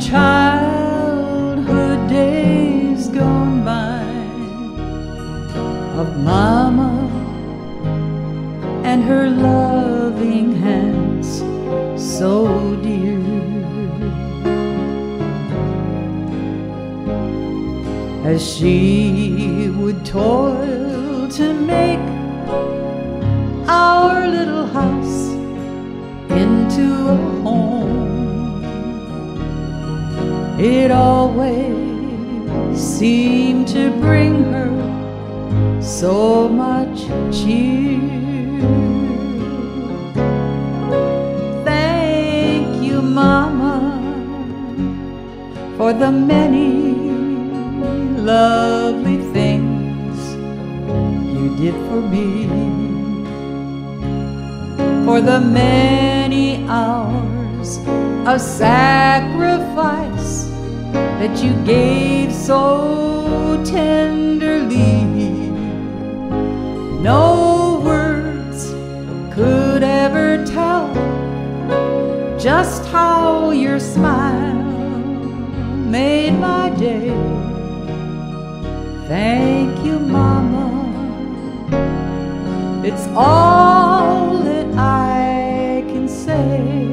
childhood days gone by, of Mama and her loving hands so dear. As she would toil to make our little house into a home, it always seemed to bring her so much cheer. Thank you, Mama, for the many lovely things you did for me, for the many hours of sacrifice that you gave so tenderly. No words could ever tell just how your smile made my day. Thank you, Mama, it's all that I can say.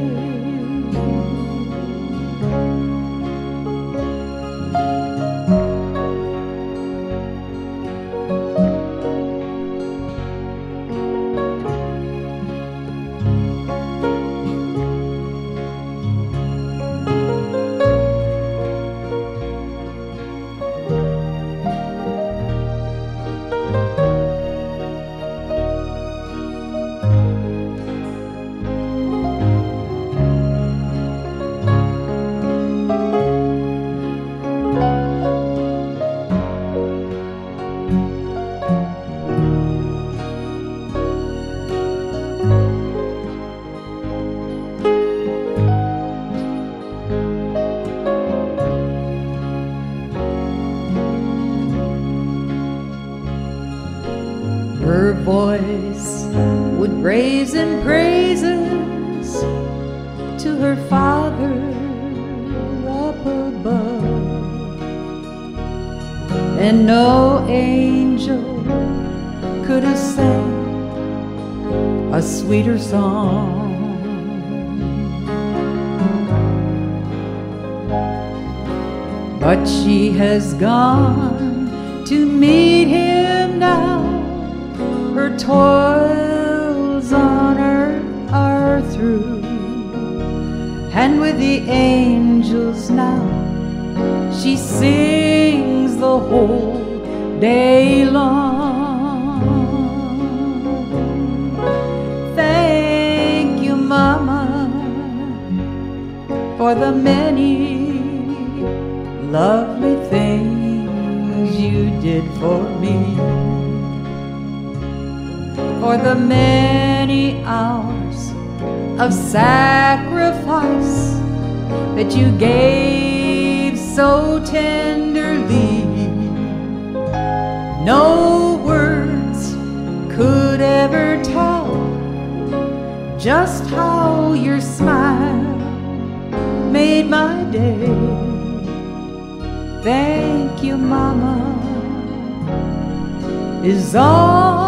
Her voice would raise in praises to her Father up above, and no angel could have sang a sweeter song. But she has gone to meet Him now, her toils on earth are through, and with the angels now she sings the whole day long. Thank you, Mama, for the many lovely things you did for me, for the many hours of sacrifice that you gave so tenderly. No words could ever tell just how your smile made my day. Thank you, Mama, is all